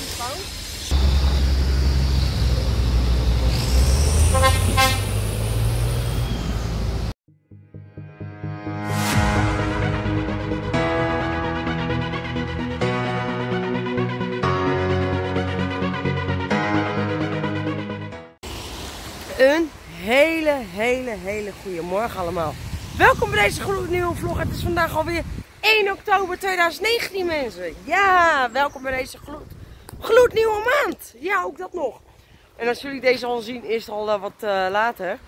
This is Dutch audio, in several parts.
die fout. Een hele goede morgen allemaal. Welkom bij deze gloednieuwe vlog. Het is vandaag alweer 1 oktober 2019 mensen. Ja, welkom bij deze gloednieuwe maand. Ja, ook dat nog. En als jullie deze al zien is het al wat later.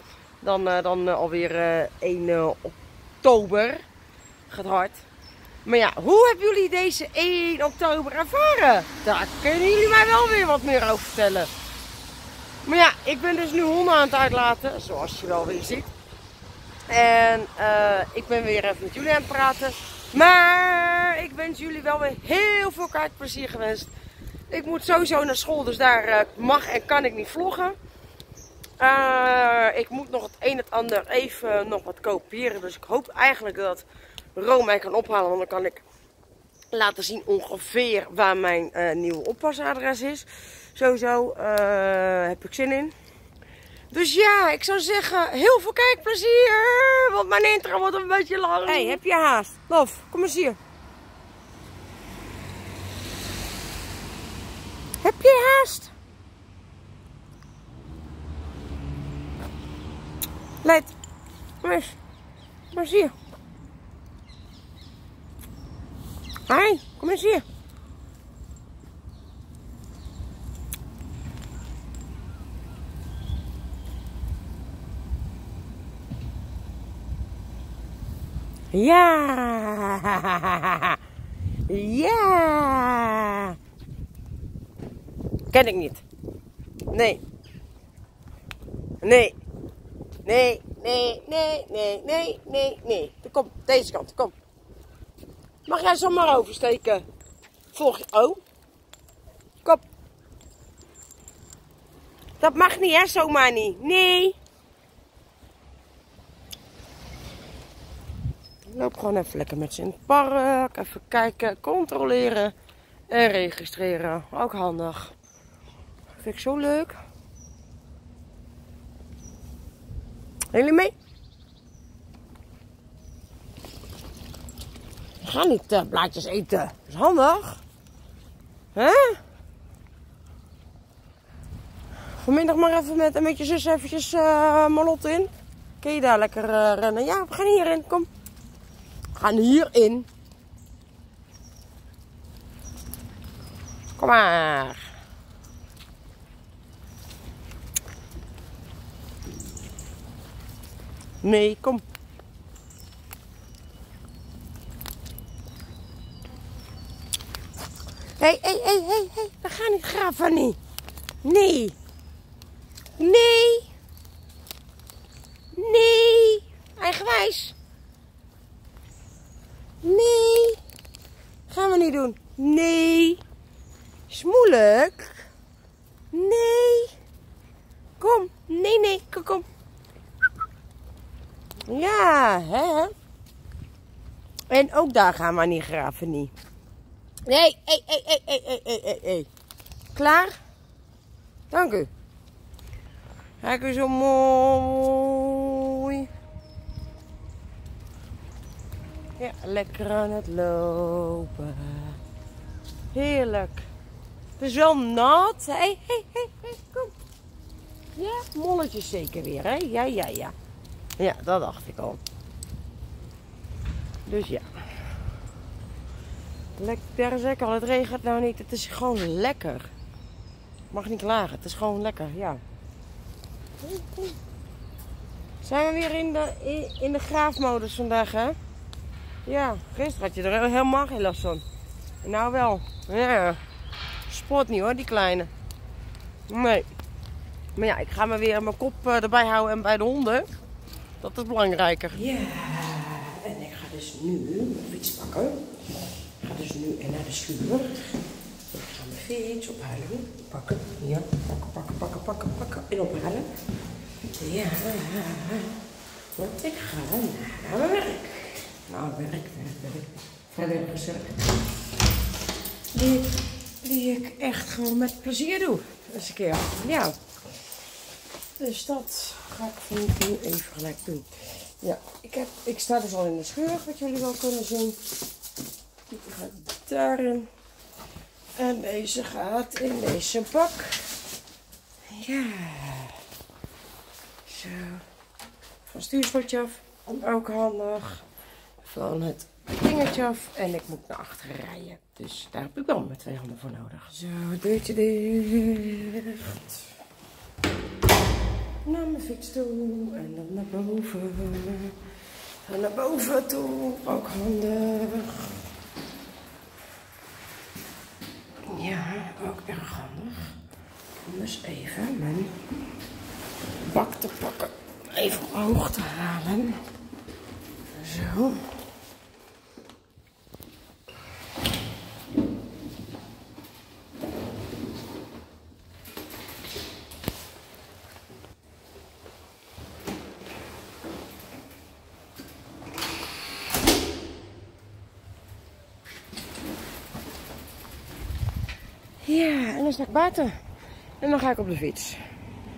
Dan alweer 1 oktober. Gaat hard. Maar ja, hoe hebben jullie deze 1 oktober ervaren? Daar kunnen jullie mij wel weer wat meer over vertellen. Maar ja, ik ben dus nu honden aan het uitlaten, zoals je wel weer ziet. En ik ben weer even met jullie aan het praten. Maar ik wens jullie wel weer heel veel kaartplezier gewenst. Ik moet sowieso naar school, dus daar mag en kan ik niet vloggen. Ik moet nog het een het ander even nog wat kopiëren. Dus ik hoop eigenlijk dat Rome mij kan ophalen. Want dan kan ik laten zien ongeveer waar mijn nieuwe oppasadres is. Sowieso heb ik zin in. Dus ja, ik zou zeggen, heel veel kijkplezier. Want mijn intro wordt een beetje lang. Hé, heb je haast? Lof, kom eens hier. Heb je haast? Leid, kom eens hier. Hé, kom eens hier. Ja! Ja! Ken ik niet. Nee. Nee. Nee, nee, nee, nee, nee, nee, nee. Kom, deze kant, kom. Mag jij zo maar oversteken? Volg je. Oh. Kom. Dat mag niet, hè, zomaar niet. Nee. Ik loop gewoon even lekker met ze in het park. Even kijken, controleren en registreren. Ook handig. Vind ik zo leuk. Jullie mee? Ik ga niet blaadjes eten. Dat is handig. Hè? Vanmiddag maar even met je zus eventjes Marlotte in. Kun je daar lekker rennen? Ja, we gaan hierin. Kom. We gaan hierin. Kom maar. Nee, kom. Hé. We gaan niet graven, nee. Nee. Nee. Nee. Eigenwijs. Nee, gaan we niet doen. Nee, is moeilijk. Nee, kom. Nee, kom. Ja, hè. En ook daar gaan we niet graven, niet. Nee, hey. Klaar? Dank u. Kijk u zo mooi. Ja, lekker aan het lopen. Heerlijk. Het is wel nat. Hé, kom. Ja, molletjes zeker weer, hè? Ja. Ja, dat dacht ik al. Dus ja. Lekker zeg al, het regent nou niet. Het is gewoon lekker. Ik mag niet klagen, het is gewoon lekker, ja. Zijn we weer in de graafmodus vandaag, hè? Ja, gisteren had je er helemaal geen last van. Nou wel. Ja. Sport niet hoor, die kleine. Nee. Maar ja, ik ga me weer mijn kop erbij houden en bij de honden. Dat is belangrijker. Ja, en ik ga dus nu mijn fiets pakken. Ik ga dus nu naar de schuur. Ik ga mijn fiets ophalen. Pakken, ja. Pakken. En ophalen. Ja. Want ik ga naar mijn werk. Nou, werk. Verder gezellig. Die die ik echt gewoon met plezier doe. Eens een keer. Ja. Dus dat ga ik nu even gelijk doen. Ja, ik sta dus al in de scheur, wat jullie wel kunnen zien. Die gaat daarin. En deze gaat in deze bak. Ja. Zo. Van stuurslotje af. Ook handig. Van het dingetje af. En ik moet naar achteren rijden. Dus daar heb ik wel mijn twee handen voor nodig. Zo, deurtje dicht. Naar mijn fiets toe. En dan naar boven. Dan naar boven toe. Ook handig. Ja, ook erg handig. Om dus even mijn bak te pakken. Even omhoog te halen. Zo. Ja, en dan sta ik buiten. En dan ga ik op de fiets.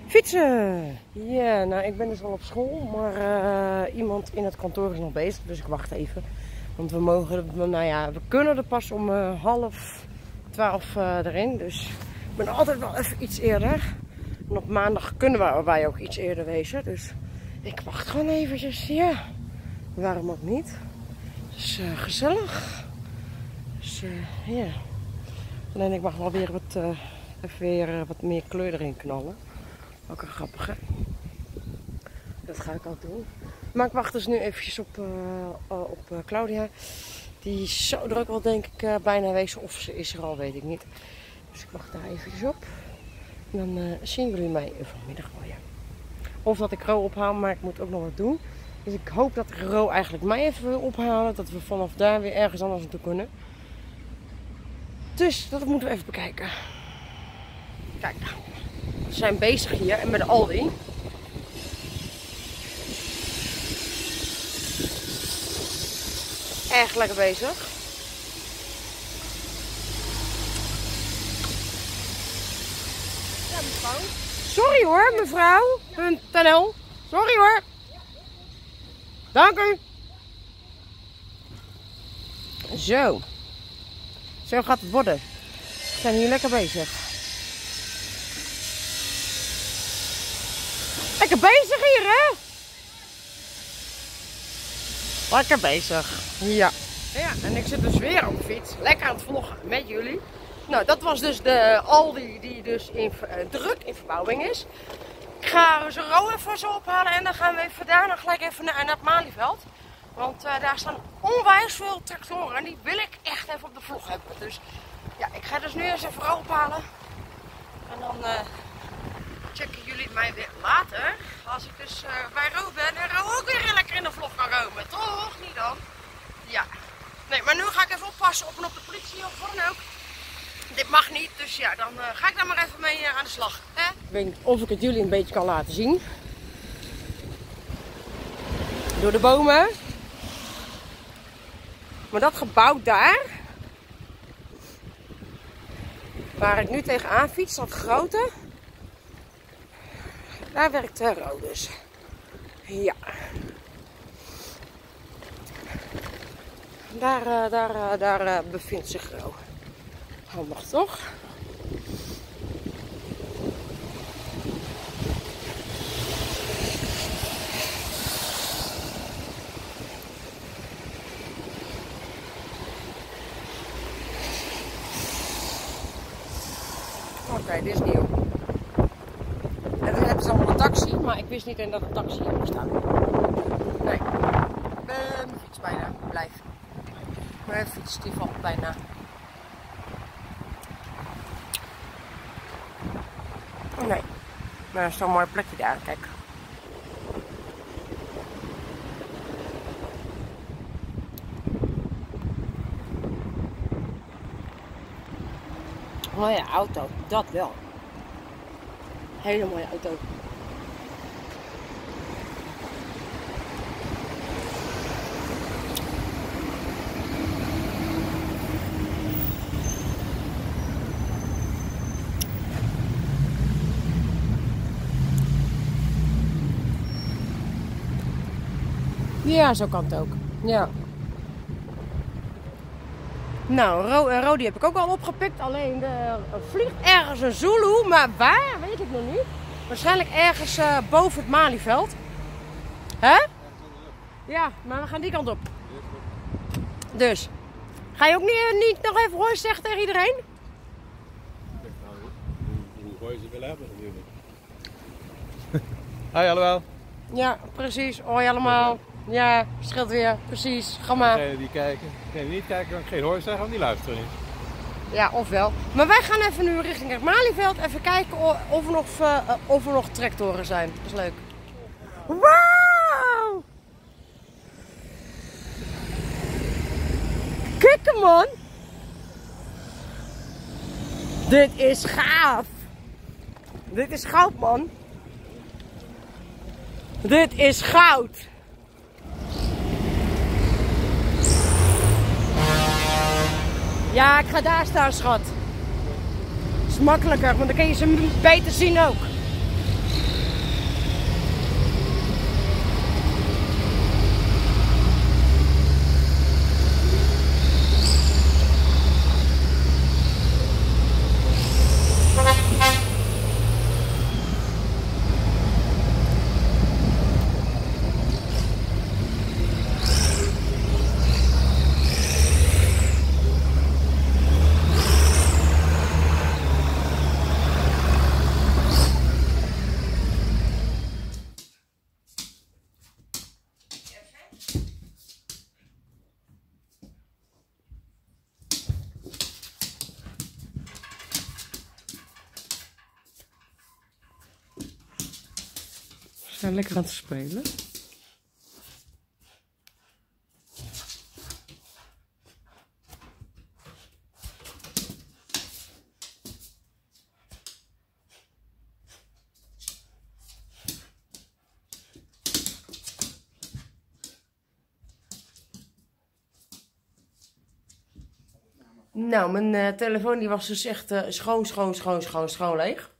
Fietsen! Ja, yeah, nou ik ben dus al op school, maar iemand in het kantoor is nog bezig, dus ik wacht even. Want we mogen, nou ja, we kunnen er pas om 11:30 erin, dus ik ben altijd wel even iets eerder. En op maandag kunnen wij ook iets eerder wezen, dus ik wacht gewoon eventjes, ja. Waarom ook niet? Dus gezellig. Dus ja. Yeah. Alleen ik mag wel weer wat meer kleur erin knallen. Ook een grappige. Dat ga ik ook doen. Maar ik wacht dus nu eventjes op Claudia. Die is zo druk wel denk ik bijna wezen. Of ze is er al, weet ik niet. Dus ik wacht daar eventjes op. En dan zien jullie mij vanmiddag wel, ja. Of dat ik Ro ophaal, maar ik moet ook nog wat doen. Dus ik hoop dat Ro eigenlijk mij even wil ophalen. Dat we vanaf daar weer ergens anders naartoe kunnen. Dus dat moeten we even bekijken. Kijk, we zijn bezig hier en met de Aldi. Erg lekker bezig. Ja, mevrouw. Sorry hoor, mevrouw. Een tunnel. Sorry hoor. Dank u. Zo. Zo gaat het worden. We zijn hier lekker bezig. Lekker bezig hier, hè? Lekker bezig. Ja. Ja, en ik zit dus weer op de fiets. Lekker aan het vloggen met jullie. Nou, dat was dus de Aldi die dus druk in verbouwing is. Ik ga zo Ro even zo ophalen en dan gaan we even daarna gelijk even naar het Malieveld. Want daar staan onwijs veel tractoren en die wil ik echt even op de vlog hebben. Dus ja, ik ga dus nu eens even ophalen. En dan checken jullie mij weer later. Als ik dus bij Ro ben en Ro ook weer lekker in de vlog kan romen. Toch? Niet dan? Ja. Nee, maar nu ga ik even oppassen op en op de politie of wat dan ook. Dit mag niet, dus ja, dan ga ik daar maar even mee aan de slag. Hè? Ik weet niet of ik het jullie een beetje kan laten zien. Door de bomen. Maar dat gebouw daar, waar ik nu tegenaan fiets, dat grote, daar werkt Ro dus. Ja. Daar bevindt zich Ro. Handig toch? Oké, dit is nieuw. En we hebben ze allemaal een taxi, maar ik wist niet dat een taxi hier bestaat. Nee, mijn fiets bijna. Blijf. Mijn fiets die valt bijna. Oh nee, maar er is zo'n mooi plekje daar, kijk. Mooie auto, dat wel. Hele mooie auto. Ja, zo kan het ook. Ja. Nou, Rodi heb ik ook al opgepikt. Alleen vliegt ergens een Zulu, maar waar weet ik nog niet. Waarschijnlijk ergens boven het Malieveld. Hè? Ja, maar we gaan die kant op. Dus, ga je ook niet nog even hoi zeggen tegen iedereen? Hoe je ze willen hebben natuurlijk. Hoi allemaal. Ja, precies. Hoi allemaal. Ja, scheelt weer. Precies. Ga maar. Degenen die kijken, degenen die niet kijken, kan ik geen hoor zeggen, want die luisteren niet. Ja, ofwel. Maar wij gaan even nu richting het Malieveld. Even kijken of er nog tractoren zijn. Dat is leuk. Wauw! Kijk hem, man! Dit is gaaf! Dit is goud, man! Dit is goud! Ja, ik ga daar staan, schat. Dat is makkelijker, want dan kun je ze beter zien ook. We zijn lekker aan het spelen. Nou, mijn telefoon die was dus echt schoon leeg.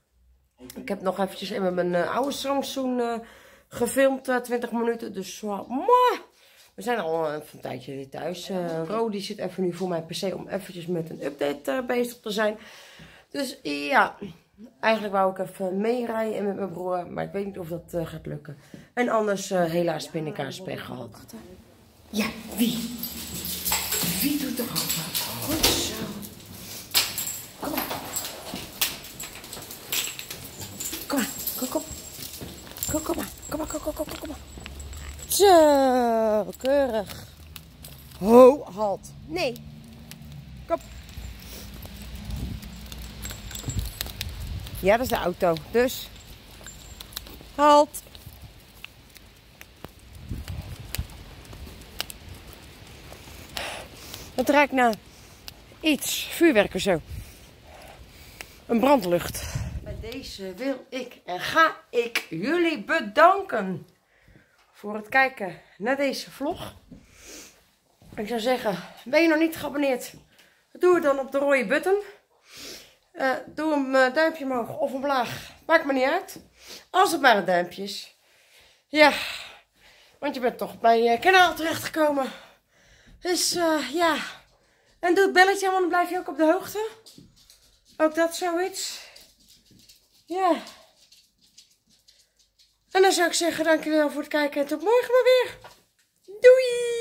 Ik heb nog eventjes in mijn oude strandzoen gefilmd, 20 minuten. Dus we zijn al een tijdje weer thuis. Rodi zit even nu voor mijn pc om eventjes met een update bezig te zijn. Dus ja, eigenlijk wou ik even meerijden met mijn broer. Maar ik weet niet of dat gaat lukken. En anders helaas pindakaaspech gehad. Ja, wie? Wie doet er allemaal? Goed zo. Hallo. Kom maar, kom maar. Zo, keurig. Ho, halt. Nee. Kom. Ja, dat is de auto, dus. Halt. Het ruikt naar iets, vuurwerk of zo. Een brandlucht. Deze wil ik en ga ik jullie bedanken voor het kijken naar deze vlog. Ik zou zeggen, ben je nog niet geabonneerd? Doe het dan op de rode button. Doe een duimpje omhoog of omlaag. Maakt me niet uit. Als het maar een duimpje is. Ja, want je bent toch bij je kanaal terechtgekomen. Dus ja. En doe het belletje, want dan blijf je ook op de hoogte. Ook dat zoiets. Ja. En dan zou ik zeggen, dankjewel voor het kijken en tot morgen maar weer. Doei!